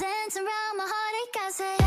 dance around my heartache. I say